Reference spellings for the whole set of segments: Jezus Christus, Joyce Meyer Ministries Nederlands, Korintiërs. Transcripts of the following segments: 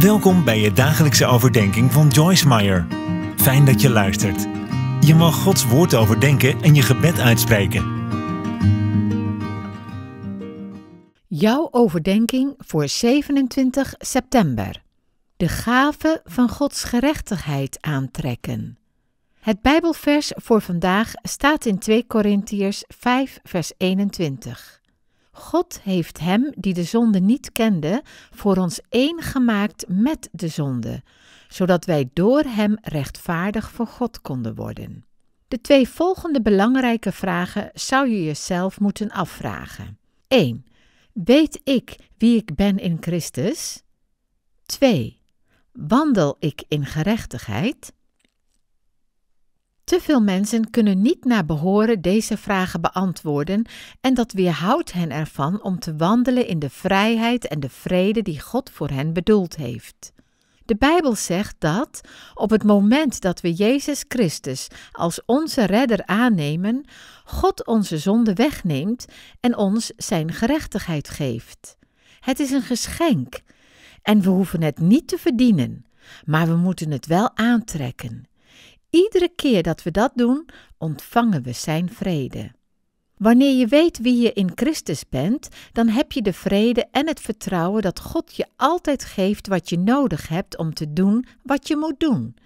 Welkom bij je dagelijkse overdenking van Joyce Meyer. Fijn dat je luistert. Je mag Gods woord overdenken en je gebed uitspreken. Jouw overdenking voor 27 september. De gave van Gods gerechtigheid aantrekken. Het Bijbelvers voor vandaag staat in 2 Korintiërs 5 vers 21. God heeft hem die de zonde niet kende voor ons één gemaakt met de zonde, zodat wij door hem rechtvaardig voor God konden worden. De twee volgende belangrijke vragen zou je jezelf moeten afvragen. 1. Weet ik wie ik ben in Christus? 2. Wandel ik in gerechtigheid? Te veel mensen kunnen niet naar behoren deze vragen beantwoorden en dat weerhoudt hen ervan om te wandelen in de vrijheid en de vrede die God voor hen bedoeld heeft. De Bijbel zegt dat op het moment dat we Jezus Christus als onze redder aannemen, God onze zonde wegneemt en ons zijn gerechtigheid geeft. Het is een geschenk en we hoeven het niet te verdienen, maar we moeten het wel aantrekken. Iedere keer dat we dat doen, ontvangen we zijn vrede. Wanneer je weet wie je in Christus bent, dan heb je de vrede en het vertrouwen dat God je altijd geeft wat je nodig hebt om te doen wat je moet doen.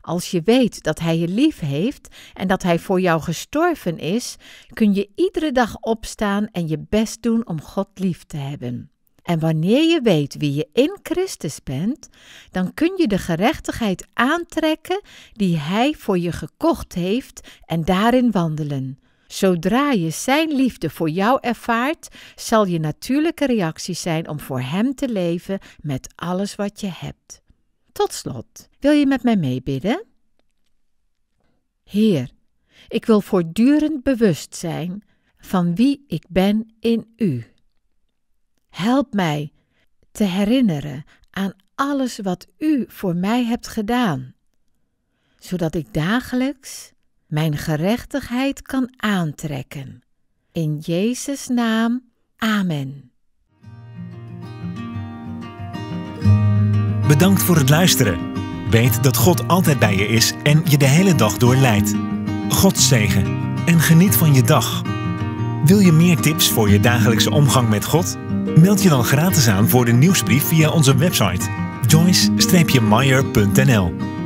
Als je weet dat Hij je lief heeft en dat Hij voor jou gestorven is, kun je iedere dag opstaan en je best doen om God lief te hebben. En wanneer je weet wie je in Christus bent, dan kun je de gerechtigheid aantrekken die Hij voor je gekocht heeft en daarin wandelen. Zodra je Zijn liefde voor jou ervaart, zal je natuurlijke reactie zijn om voor Hem te leven met alles wat je hebt. Tot slot, wil je met mij meebidden? Heer, ik wil voortdurend bewust zijn van wie ik ben in U. Help mij te herinneren aan alles wat U voor mij hebt gedaan, zodat ik dagelijks mijn gerechtigheid kan aantrekken. In Jezus' naam, amen. Bedankt voor het luisteren. Weet dat God altijd bij je is en je de hele dag door leidt. Gods zegen en geniet van je dag. Wil je meer tips voor je dagelijkse omgang met God? Meld je dan gratis aan voor de nieuwsbrief via onze website joyce-meyer.nl.